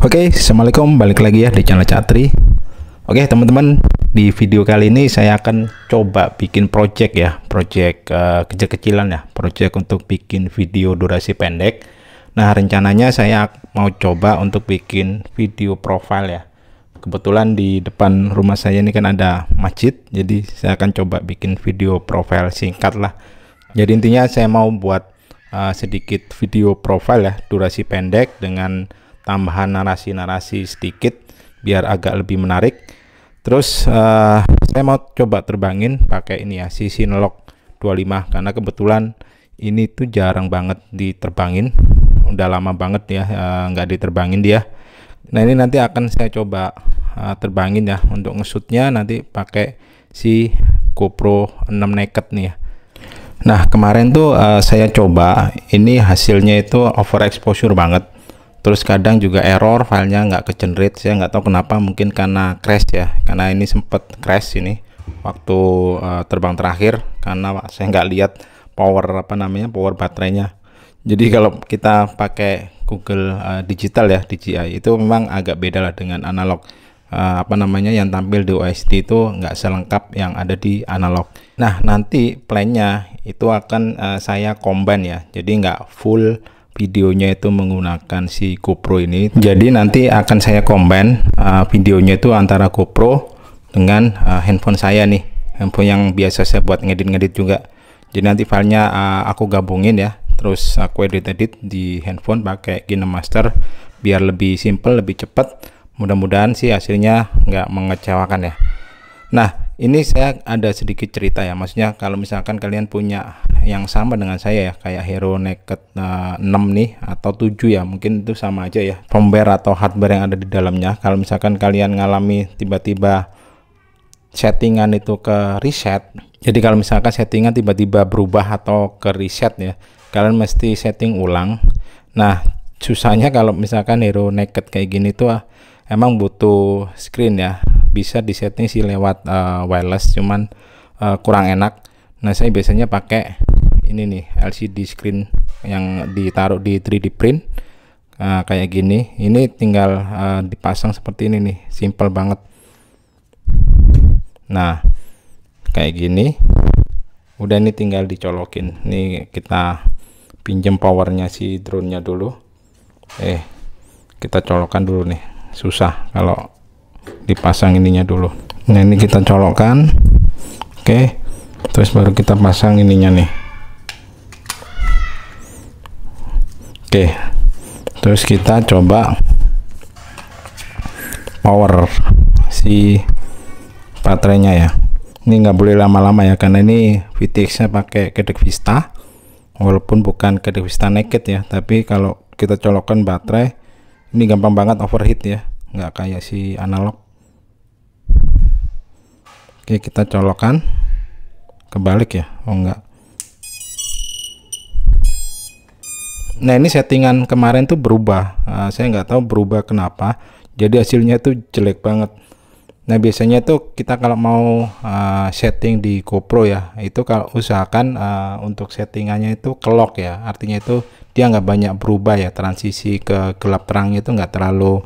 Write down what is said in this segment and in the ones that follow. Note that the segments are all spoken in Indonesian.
Oke, assalamualaikum, balik lagi ya di channel Catri. Oke teman-teman, di video kali ini saya akan coba bikin project ya, project kecil-kecilan ya, project untuk bikin video durasi pendek. Nah rencananya saya mau coba untuk bikin video profile ya. Kebetulan di depan rumah saya ini kan ada masjid, jadi saya akan coba bikin video profile singkat lah. Jadi intinya saya mau buat sedikit video profile ya, durasi pendek dengan tambahan narasi-narasi sedikit biar agak lebih menarik. Terus saya mau coba terbangin pakai ini ya, si Cinelog 25, karena kebetulan ini tuh jarang banget diterbangin, udah lama banget ya nggak diterbangin dia. Nah ini nanti akan saya coba terbangin ya, untuk nge-shootnya nanti pakai si GoPro 6 Naked nih ya. Nah kemarin tuh saya coba, ini hasilnya itu overexposure banget, terus kadang juga error, filenya nggak ke-generate. Saya nggak tahu kenapa, mungkin karena crash ya, karena ini sempat crash ini waktu terbang terakhir, karena saya nggak lihat power power baterainya. Jadi kalau kita pakai Google digital ya, DJI itu memang agak beda lah dengan analog. Yang tampil di OSD itu nggak selengkap yang ada di analog. Nah nanti plannya itu akan saya combine ya, jadi nggak full videonya itu menggunakan si GoPro ini. Jadi nanti akan saya combine videonya itu antara GoPro dengan handphone saya nih, handphone yang biasa saya buat ngedit-ngedit juga. Jadi nanti filenya aku gabungin ya, terus aku edit-edit di handphone pakai Kinemaster biar lebih simple, lebih cepat. Mudah-mudahan sih hasilnya nggak mengecewakan ya. Nah ini saya ada sedikit cerita ya, maksudnya kalau misalkan kalian punya yang sama dengan saya ya, kayak Hero Naked 6 nih atau 7 ya, mungkin itu sama aja ya, firmware atau hardware yang ada di dalamnya. Kalau misalkan kalian ngalami tiba-tiba settingan itu ke reset, jadi kalau misalkan settingan tiba-tiba berubah atau ke reset ya, kalian mesti setting ulang. Nah susahnya kalau misalkan Hero Naked kayak gini tuh emang butuh screen ya, bisa disetting sih lewat wireless, cuman kurang enak. Nah saya biasanya pakai ini nih, LCD screen yang ditaruh di 3D print kayak gini. Ini tinggal dipasang seperti ini nih, simple banget. Nah kayak gini udah, ini tinggal dicolokin. Nih kita pinjem powernya si drone-nya dulu, kita colokkan dulu nih, susah kalau dipasang ininya dulu. Nah ini kita colokkan, oke, terus baru kita pasang ininya nih, oke, terus kita coba power si baterainya ya. Ini nggak boleh lama-lama ya, karena ini VTX-nya pakai Caddx Vista, walaupun bukan Caddx Vista Naked ya, tapi kalau kita colokkan baterai ini gampang banget overheat ya, nggak kayak si analog. Oke kita colokkan, kebalik ya, oh enggak. Nah ini settingan kemarin tuh berubah, saya nggak tahu berubah kenapa, jadi hasilnya tuh jelek banget. Nah biasanya tuh kita kalau mau setting di GoPro ya, itu kalau usahakan untuk settingannya itu ke lock ya, artinya itu dia nggak banyak berubah ya, transisi ke gelap terangnya itu nggak terlalu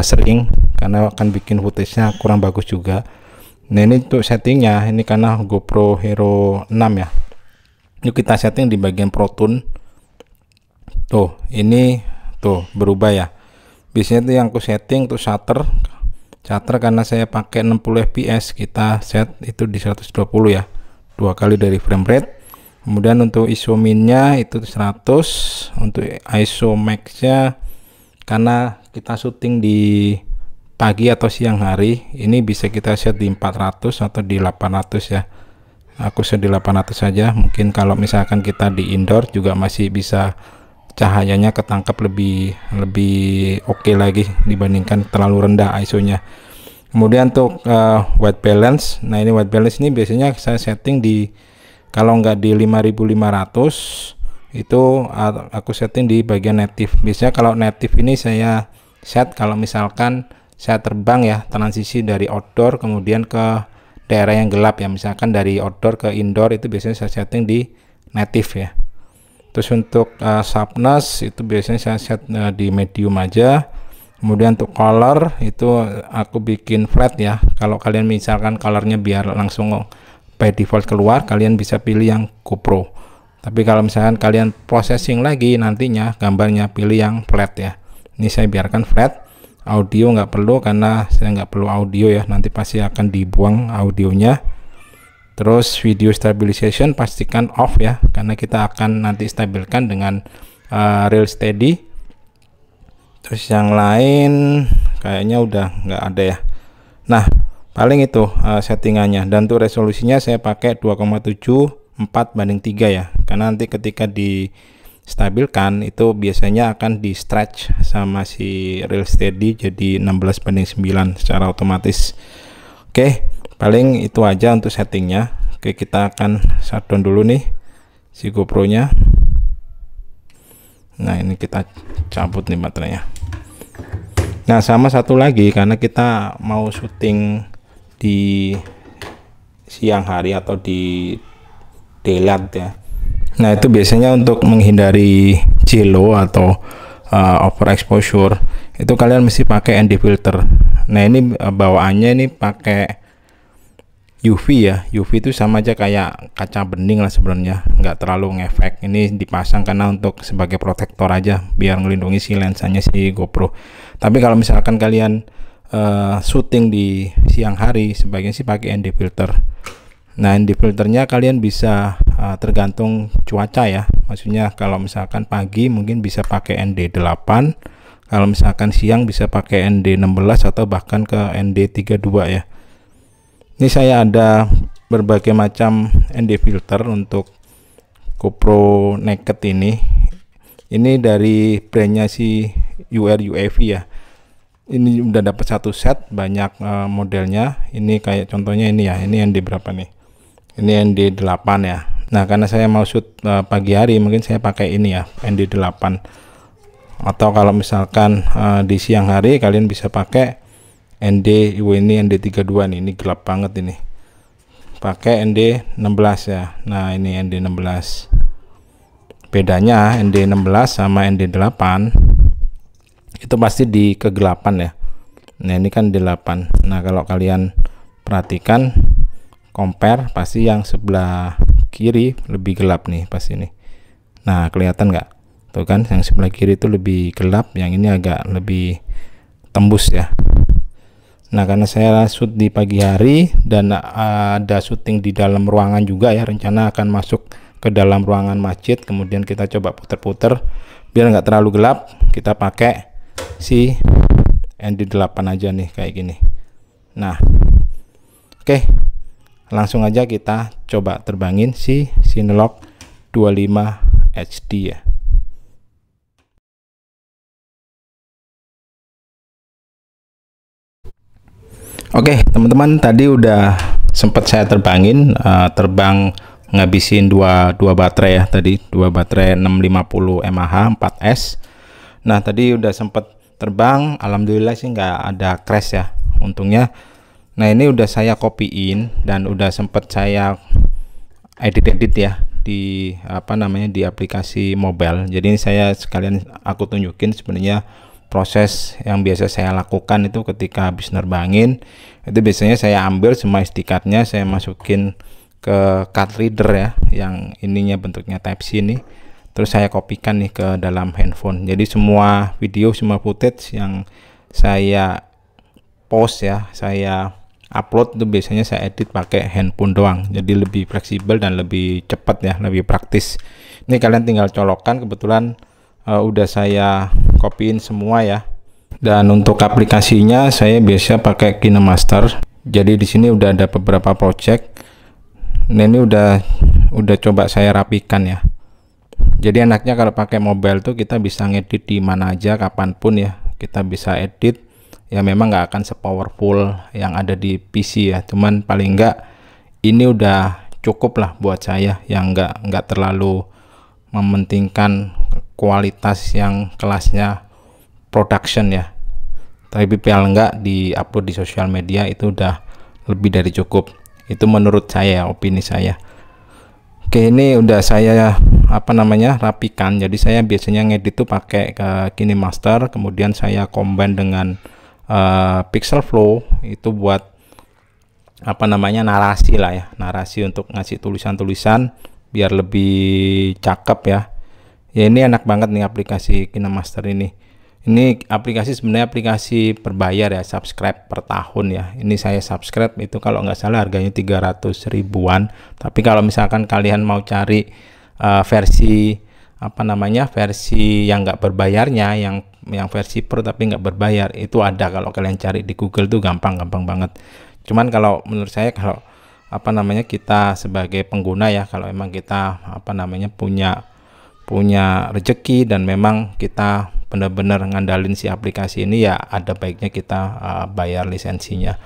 sering, karena akan bikin footage-nya kurang bagus juga. Nah ini untuk settingnya, ini karena GoPro Hero 6 ya, ini kita setting di bagian Pro Tune tuh, ini tuh berubah ya. Biasanya tuh yang aku setting tuh shutter, karena saya pakai 60 fps, kita set itu di 120 ya, 2 kali dari frame rate. Kemudian untuk ISO minnya itu 100, untuk ISO max-nya karena kita syuting di pagi atau siang hari, ini bisa kita set di 400 atau di 800 ya. Aku set di 800 saja, mungkin kalau misalkan kita di indoor juga masih bisa cahayanya ketangkap lebih oke lagi dibandingkan terlalu rendah ISO-nya. Kemudian untuk white balance, nah ini white balance ini biasanya saya setting di, kalau nggak di 5500 itu aku setting di bagian native. Biasanya kalau native ini saya set kalau misalkan saya terbang ya, transisi dari outdoor kemudian ke daerah yang gelap ya, misalkan dari outdoor ke indoor, itu biasanya saya setting di native ya. Terus untuk sharpness itu biasanya saya set di medium aja. Kemudian untuk color itu aku bikin flat ya. Kalau kalian misalkan colornya biar langsung by default keluar, kalian bisa pilih yang GoPro. Tapi kalau misalkan kalian processing lagi nantinya gambarnya, pilih yang flat ya. Ini saya biarkan flat. Audio nggak perlu karena saya nggak perlu audio ya, nanti pasti akan dibuang audionya. Terus video stabilization pastikan off ya, karena kita akan nanti stabilkan dengan real steady. Terus yang lain kayaknya udah nggak ada ya. Nah paling itu settingannya, dan tuh resolusinya saya pakai 2,74:3 ya, karena nanti ketika di stabilkan itu biasanya akan di stretch sama si real steady jadi 16:9 secara otomatis. Oke, paling itu aja untuk settingnya. Oke, kita akan shutdown dulu nih si GoPro nya nah ini kita cabut nih baterainya. Nah sama satu lagi, karena kita mau syuting di siang hari atau di daylight ya. Nah itu biasanya untuk menghindari JLO atau overexposure itu kalian mesti pakai ND filter. Nah ini bawaannya ini pakai UV ya. UV itu sama aja kayak kaca bening lah sebenarnya, nggak terlalu ngefek. Ini dipasang karena untuk sebagai protektor aja biar melindungi si lensanya si GoPro. Tapi kalau misalkan kalian syuting di siang hari sebaiknya sih pakai ND filter. Nah ND filternya kalian bisa tergantung cuaca ya, maksudnya kalau misalkan pagi mungkin bisa pakai ND8, kalau misalkan siang bisa pakai ND16 atau bahkan ke ND32 ya. Ini saya ada berbagai macam ND filter untuk GoPro Naked ini dari brandnya si UAV ya. Ini udah dapat satu set, banyak modelnya. Ini kayak contohnya ini ya, ini ND berapa nih, ini ND8 ya. Nah karena saya mau shoot pagi hari mungkin saya pakai ini ya, ND8, atau kalau misalkan di siang hari kalian bisa pakai ND ini ND32 nih, ini gelap banget ini, pakai ND16 ya. Nah ini ND16, bedanya ND16 sama ND8 itu pasti di kegelapan ya. Nah ini kan ND8. Nah kalau kalian perhatikan compare, pasti yang sebelah kiri lebih gelap nih pas ini. Nah kelihatan nggak tuh kan, yang sebelah kiri itu lebih gelap, yang ini agak lebih tembus ya. Nah karena saya shoot di pagi hari dan ada syuting di dalam ruangan juga ya, rencana akan masuk ke dalam ruangan masjid, kemudian kita coba puter-puter biar nggak terlalu gelap, kita pakai si ND8 aja nih kayak gini. Nah oke, langsung aja kita coba terbangin si Cinelog 25 HD ya. Oke teman-teman, tadi udah sempat saya terbangin, terbang ngabisin dua baterai ya, tadi dua baterai 650 mAh 4S. Nah tadi udah sempat terbang, alhamdulillah sih nggak ada crash ya untungnya. Nah ini udah saya copyin dan udah sempet saya edit ya di di aplikasi mobile. Jadi ini saya sekalian aku tunjukin sebenarnya proses yang biasa saya lakukan itu ketika habis nerbangin. Itu biasanya saya ambil semua SD card-nya, saya masukin ke card reader ya, yang ininya bentuknya type C ini. Terus saya kopikan nih ke dalam handphone. Jadi semua video, semua footage yang saya post ya, saya upload itu biasanya saya edit pakai handphone doang, jadi lebih fleksibel dan lebih cepat ya, lebih praktis. Ini kalian tinggal colokan, kebetulan udah saya copyin semua ya. Dan untuk aplikasinya saya biasa pakai Kinemaster. Jadi di sini udah ada beberapa project. Nah ini udah coba saya rapikan ya. Jadi enaknya kalau pakai mobile tuh kita bisa ngedit di mana aja kapanpun ya, kita bisa edit. Ya memang nggak akan sepowerful yang ada di PC ya, cuman paling nggak ini udah cukup lah buat saya yang nggak terlalu mementingkan kualitas yang kelasnya production ya. Tapi paling nggak di upload di sosial media itu udah lebih dari cukup. Itu menurut saya, opini saya. Oke, ini udah saya rapikan. Jadi saya biasanya ngedit itu pakai Kinemaster, kemudian saya combine dengan PixelView itu buat narasi lah ya, untuk ngasih tulisan-tulisan biar lebih cakep ya. Ya ini enak banget nih aplikasi Kinemaster ini. Ini aplikasi sebenarnya aplikasi berbayar ya, subscribe per tahun ya. Ini saya subscribe itu kalau nggak salah harganya 300 ribuan, tapi kalau misalkan kalian mau cari versi versi yang nggak berbayarnya, yang versi pro tapi nggak berbayar, itu ada. Kalau kalian cari di Google tuh gampang banget. Cuman kalau menurut saya, kalau kita sebagai pengguna ya, kalau memang kita punya rezeki dan memang kita benar-benar ngandalin si aplikasi ini ya, ada baiknya kita bayar lisensinya.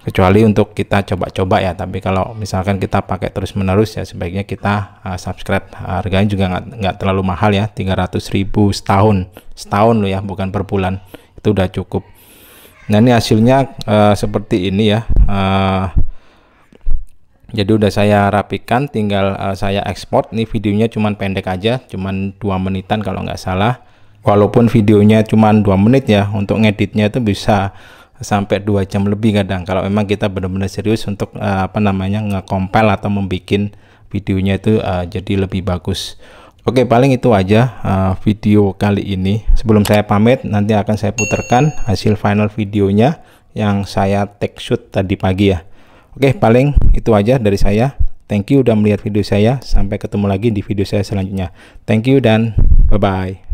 Kecuali untuk kita coba-coba ya, tapi kalau misalkan kita pakai terus-menerus ya sebaiknya kita subscribe. Harganya juga nggak terlalu mahal ya, 300 ribu setahun loh ya, bukan per bulan, itu udah cukup. Nah ini hasilnya seperti ini ya. Jadi udah saya rapikan, tinggal saya ekspor. Ini videonya cuman pendek aja, cuman 2 menitan kalau nggak salah. Walaupun videonya cuman 2 menit ya, untuk ngeditnya itu bisa sampai 2 jam lebih kadang. Kalau memang kita benar-benar serius untuk nge-compile atau membuat videonya itu jadi lebih bagus. Oke, paling itu aja video kali ini. Sebelum saya pamit, nanti akan saya putarkan hasil final videonya yang saya take shoot tadi pagi ya. Oke, paling itu aja dari saya. Thank you udah melihat video saya. Sampai ketemu lagi di video saya selanjutnya. Thank you dan bye-bye.